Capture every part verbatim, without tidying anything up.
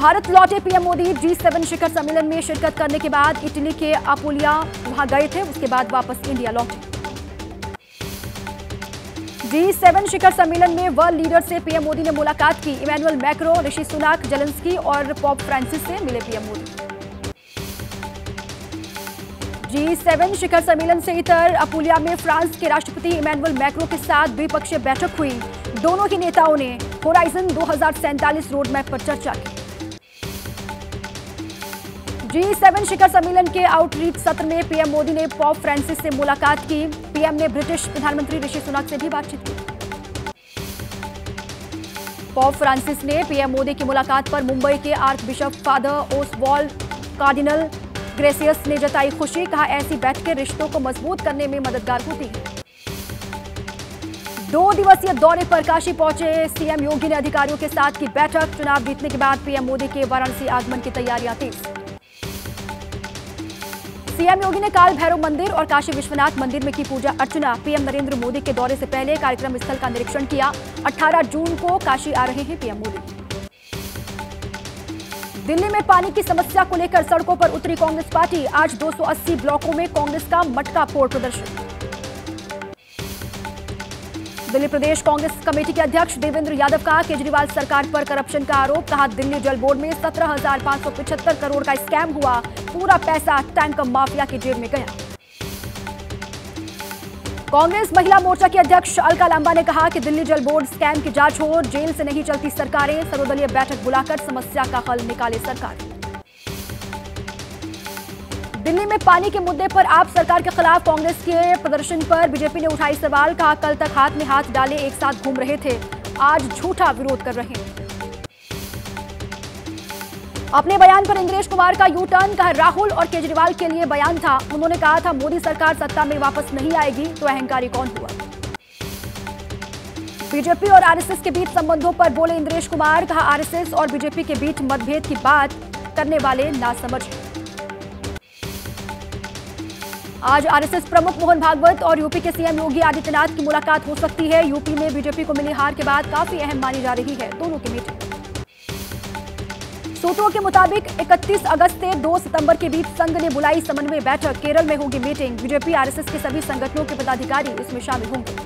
भारत लौटे PM Modi G seven शिखर सम्मेलन में शिरकत करने के बाद इटली के अपुलिया वहां गए थे, उसके बाद वापस इंडिया लौटे। जी सेवन शिखर सम्मेलन में वर्ल्ड लीडर से पीएम मोदी ने मुलाकात की। Emmanuel Macron, Rishi Sunak, Zelensky और पोप फ्रांसिस से मिले पीएम मोदी। जी सेवन शिखर सम्मेलन से इतर अपुलिया में फ्रांस के राष्ट्रपति इमैनुअल मैक्रों के साथ द्विपक्षीय बैठक हुई। दोनों ही नेताओं ने होराइजन दो हज़ार सैंतालीस रोड मैप पर चर्चा की। जी सेवन शिखर सम्मेलन के आउटरीच सत्र में पीएम मोदी ने पोप फ्रांसिस से मुलाकात की। पीएम ने ब्रिटिश प्रधानमंत्री ऋषि सुनाक से भी बातचीत की। पोप फ्रांसिस ने पीएम मोदी की मुलाकात पर मुंबई के archbishop father Oswald cardinal gracious ने जताई खुशी। कहा, ऐसी बैठकें रिश्तों को मजबूत करने में मददगार होती है। दो दिवसीय दौरे पर काशी पहुंचे सीएम योगी ने अधिकारियों के साथ की बैठक। चुनाव जीतने के बाद पीएम मोदी के वाराणसी आगमन की तैयारियां तेज। सीएम योगी ने काल भैरव मंदिर और काशी विश्वनाथ मंदिर में की पूजा अर्चना। पीएम नरेंद्र मोदी के दौरे से पहले कार्यक्रम स्थल का निरीक्षण किया। अठारह जून को काशी आ रहे हैं पीएम मोदी। दिल्ली में पानी की समस्या को लेकर सड़कों पर उतरी कांग्रेस पार्टी। आज दो सौ अस्सी ब्लॉकों में कांग्रेस का मटका फोड़ प्रदर्शन। दिल्ली प्रदेश कांग्रेस कमेटी के अध्यक्ष देवेंद्र यादव का केजरीवाल सरकार पर करप्शन का आरोप। कहा, दिल्ली जल बोर्ड में सत्रह हजार पांच सौ पिछहत्तर करोड़ का स्कैम हुआ। पूरा पैसा टैंकर माफिया की जेब में गया। कांग्रेस महिला मोर्चा की अध्यक्ष अलका लांबा ने कहा कि दिल्ली जल बोर्ड स्कैम की जांच हो। जेल से नहीं चलती सरकारें। सर्वदलीय बैठक बुलाकर समस्या का हल निकाले सरकार। दिल्ली में पानी के मुद्दे पर आप सरकार के खिलाफ कांग्रेस के प्रदर्शन पर बीजेपी ने उठाए सवाल। कहा, कल तक हाथ में हाथ डाले एक साथ घूम रहे थे, आज झूठा विरोध कर रहे हैं। अपने बयान पर इंद्रेश कुमार का यू टर्न। कहा, राहुल और केजरीवाल के लिए बयान था। उन्होंने कहा था, मोदी सरकार सत्ता में वापस नहीं आएगी तो अहंकारी कौन हुआ। बीजेपी और आरएसएस के बीच संबंधों पर बोले इंद्रेश कुमार। कहा, आरएसएस और बीजेपी के बीच मतभेद की बात करने वाले नासमझ। आज आरएसएस प्रमुख मोहन भागवत और यूपी के सीएम योगी आदित्यनाथ की मुलाकात हो सकती है। यूपी में बीजेपी को मिली हार के बाद काफी अहम मानी जा रही है दोनों की मीटिंग। सूत्रों के मुताबिक इकतीस अगस्त से दो सितंबर के बीच संघ ने बुलाई समन्वय बैठक। केरल में होगी मीटिंग। बीजेपी आरएसएस के सभी संगठनों के पदाधिकारी इसमें शामिल होंगे।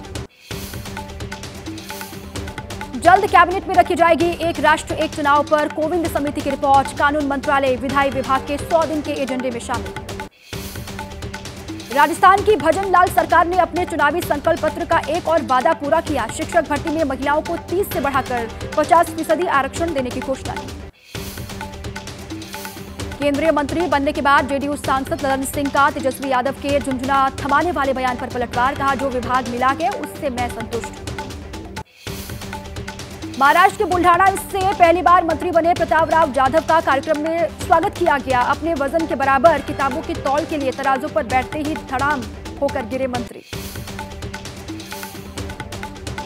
जल्द कैबिनेट में रखी जाएगी एक राष्ट्र एक चुनाव पर कोविंद समिति की रिपोर्ट। कानून मंत्रालय विधायी विभाग के सौ दिन के एजेंडे में शामिल। राजस्थान की भजनलाल सरकार ने अपने चुनावी संकल्प पत्र का एक और वादा पूरा किया। शिक्षक भर्ती में महिलाओं को तीस से बढ़ाकर पचास फीसदी आरक्षण देने की घोषणा की। केंद्रीय मंत्री बनने के बाद जेडीयू सांसद ललन सिंह का तेजस्वी यादव के झुंझुना थमाने वाले बयान पर पलटवार। कहा, जो विभाग मिला है उससे मैं संतुष्ट। महाराष्ट्र के बुल्ढाणा से पहली बार मंत्री बने प्रतापराव जाधव का कार्यक्रम में स्वागत किया गया। अपने वजन के बराबर किताबों की तौल के लिए तराजू पर बैठते ही धड़ाम होकर गिरे मंत्री।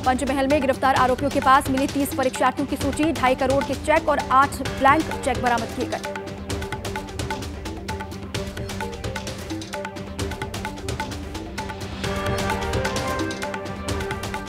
पंचमहल में गिरफ्तार आरोपियों के पास मिली तीस परीक्षार्थियों की सूची। ढाई करोड़ के चेक और आठ ब्लैंक चेक बरामद किए गए।